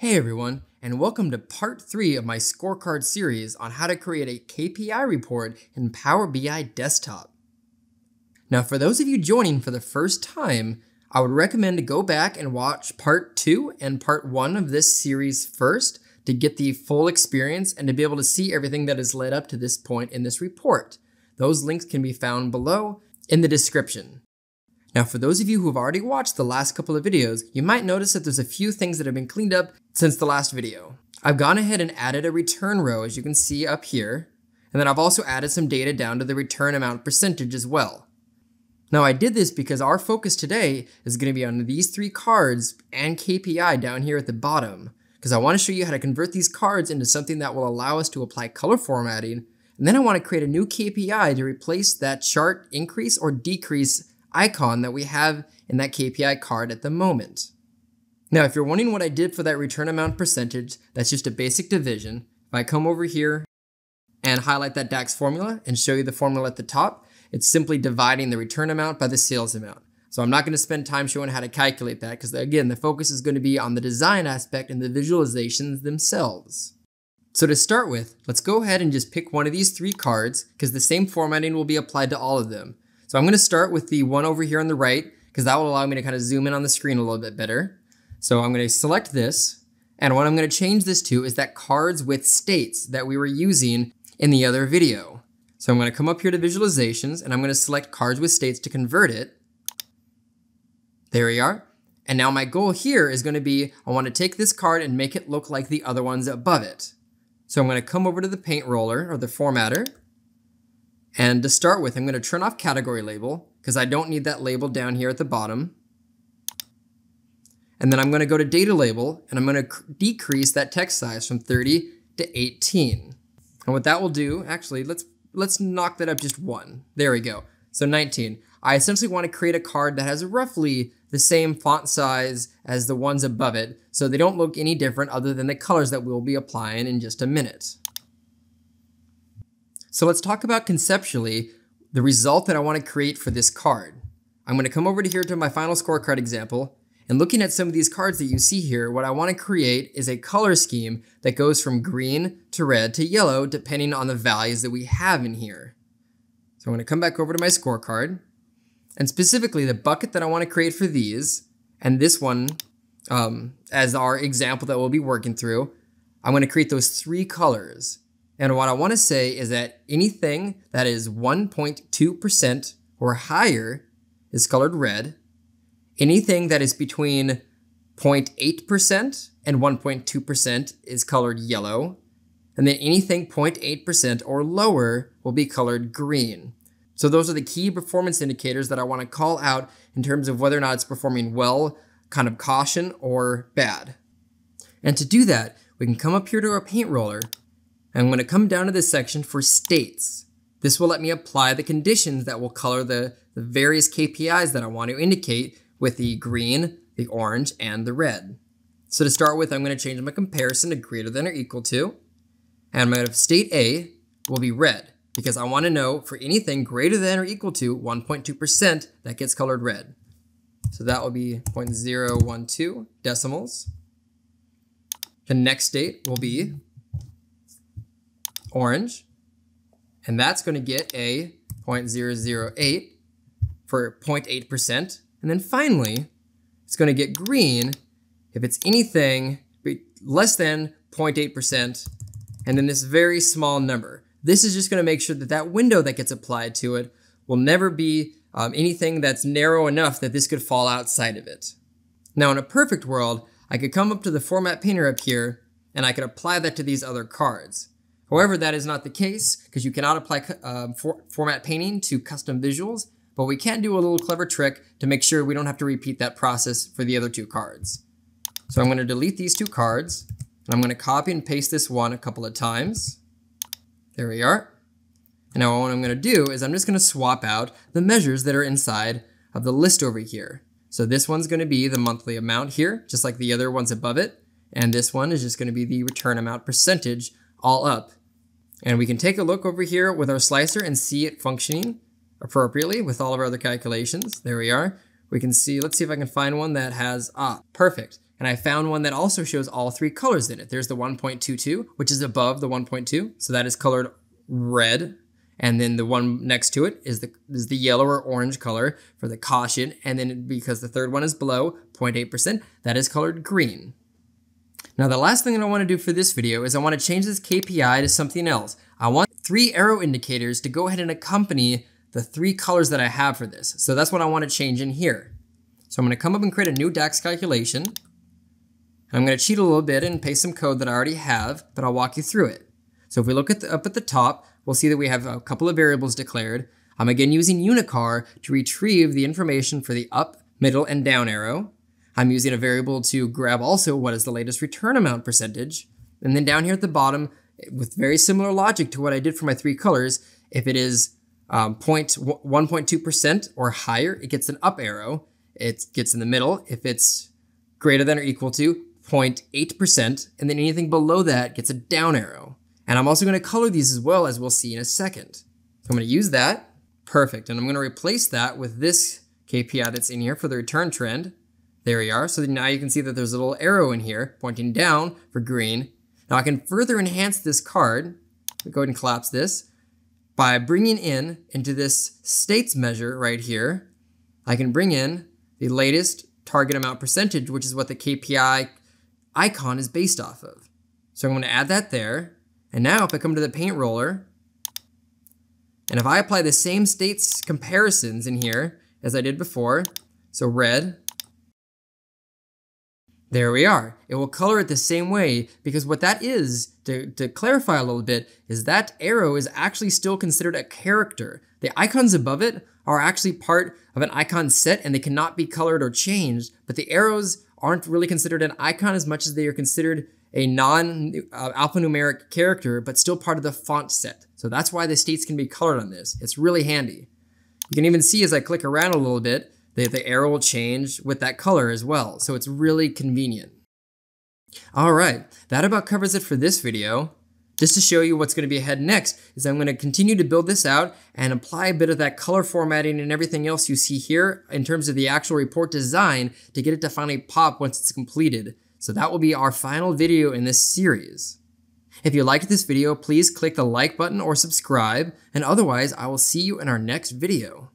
Hey everyone, and welcome to part 3 of my scorecard series on how to create a KPI report in Power BI Desktop. Now for those of you joining for the first time, I would recommend to go back and watch part 2 and part 1 of this series first to get the full experience and to be able to see everything that has led up to this point in this report. Those links can be found below in the description. Now for those of you who have already watched the last couple of videos, you might notice that there's a few things that have been cleaned up since the last video. I've gone ahead and added a return row, as you can see up here, and then I've also added some data down to the return amount percentage as well. Now I did this because our focus today is going to be on these 3 cards and KPI down here at the bottom, because I want to show you how to convert these cards into something that will allow us to apply color formatting, and then I want to create a new KPI to replace that chart increase or decrease icon that we have in that KPI card at the moment. Now, if you're wondering what I did for that return amount percentage, that's just a basic division. If I come over here and highlight that DAX formula and show you the formula at the top, it's simply dividing the return amount by the sales amount. So I'm not going to spend time showing how to calculate that because, again, the focus is going to be on the design aspect and the visualizations themselves. So to start with, let's go ahead and just pick one of these 3 cards because the same formatting will be applied to all of them. So I'm going to start with the one over here on the right because that will allow me to kind of zoom in on the screen a little bit better. So I'm going to select this, and what I'm going to change this to is that cards with states that we were using in the other video. So I'm going to come up here to visualizations and I'm going to select cards with states to convert it. There we are. And now my goal here is going to be, I want to take this card and make it look like the other ones above it. So I'm going to come over to the paint roller or the formatter. And to start with, I'm going to turn off category label because I don't need that label down here at the bottom. And then I'm going to go to data label and I'm going to decrease that text size from 30 to 18. And what that will do, actually, let's knock that up just 1. There we go. So 19. I essentially want to create a card that has roughly the same font size as the ones above it, so they don't look any different other than the colors that we'll be applying in just a minute. So let's talk about conceptually the result that I want to create for this card. I'm going to come over to here to my final scorecard example, and looking at some of these cards that you see here, what I want to create is a color scheme that goes from green to red to yellow depending on the values that we have in here. So I'm going to come back over to my scorecard, and specifically the bucket that I want to create for these, and this one as our example that we'll be working through, I'm going to create those 3 colors. And what I want to say is that anything that is 1.2% or higher is colored red. Anything that is between 0.8% and 1.2% is colored yellow. And then anything 0.8% or lower will be colored green. So those are the key performance indicators that I want to call out in terms of whether or not it's performing well, kind of caution, or bad. And to do that, we can come up here to our paint roller. I'm going to come down to this section for states. This will let me apply the conditions that will color the various KPIs that I want to indicate with the green, the orange, and the red. So to start with, I'm going to change my comparison to greater than or equal to, and my state A will be red because I want to know for anything greater than or equal to 1.2% that gets colored red. So that will be 0.012 decimals. The next state will be orange, and that's going to get a 0.008 for 0.8%. And then finally, it's going to get green if it's anything less than 0.8%, and then this very small number. This is just going to make sure that that window that gets applied to it will never be anything that's narrow enough that this could fall outside of it. Now in a perfect world, I could come up to the format painter up here and I could apply that to these other cards. However, that is not the case because you cannot apply format painting to custom visuals, but we can do a little clever trick to make sure we don't have to repeat that process for the other 2 cards. So I'm going to delete these 2 cards, and I'm going to copy and paste this one a couple of times. There we are. And now what I'm going to do is I'm just going to swap out the measures that are inside of the list over here. So this one's going to be the monthly amount here, just like the other ones above it, and this one is just going to be the return amount percentage all up. And we can take a look over here with our slicer and see it functioning appropriately with all of our other calculations. There we are. We can see, let's see if I can find one that has, perfect. And I found one that also shows all three colors in it. There's the 1.22, which is above the 1.2. So that is colored red. And then the one next to it is the yellow or orange color for the caution. And then because the third one is below 0.8%, that is colored green. Now, the last thing that I want to do for this video is I want to change this KPI to something else. I want three arrow indicators to go ahead and accompany the three colors that I have for this. So that's what I want to change in here. So I'm going to come up and create a new DAX calculation. I'm going to cheat a little bit and paste some code that I already have, but I'll walk you through it. So if we look at up at the top, we'll see that we have a couple of variables declared. I'm again using Unicar to retrieve the information for the up, middle, and down arrow. I'm using a variable to grab also what is the latest return amount percentage. And then down here at the bottom, with very similar logic to what I did for my three colors, if it is 1.2% or higher, it gets an up arrow. It gets in the middle if it's greater than or equal to 0.8%, and then anything below that gets a down arrow. And I'm also going to color these as well, as we'll see in a second. So I'm going to use that. Perfect. And I'm going to replace that with this KPI that's in here for the return trend. There we are. So now you can see that there's a little arrow in here pointing down for green. Now I can further enhance this card. We'll go ahead and collapse this by bringing in into this states measure right here. I can bring in the latest target amount percentage, which is what the KPI icon is based off of. So I'm going to add that there. And now if I come to the paint roller, and if I apply the same states comparisons in here as I did before, so red, there we are. It will color it the same way, because what that is, to clarify a little bit, is that arrow is actually still considered a character. The icons above it are actually part of an icon set, and they cannot be colored or changed, but the arrows aren't really considered an icon as much as they are considered a non-alphanumeric character, but still part of the font set. So that's why the states can be colored on this. It's really handy. You can even see as I click around a little bit, the arrow will change with that color as well. So it's really convenient. All right, that about covers it for this video. Just to show you what's going to be ahead next is I'm going to continue to build this out and apply a bit of that color formatting and everything else you see here in terms of the actual report design to get it to finally pop once it's completed. So that will be our final video in this series. If you liked this video, please click the like button or subscribe, and otherwise I will see you in our next video.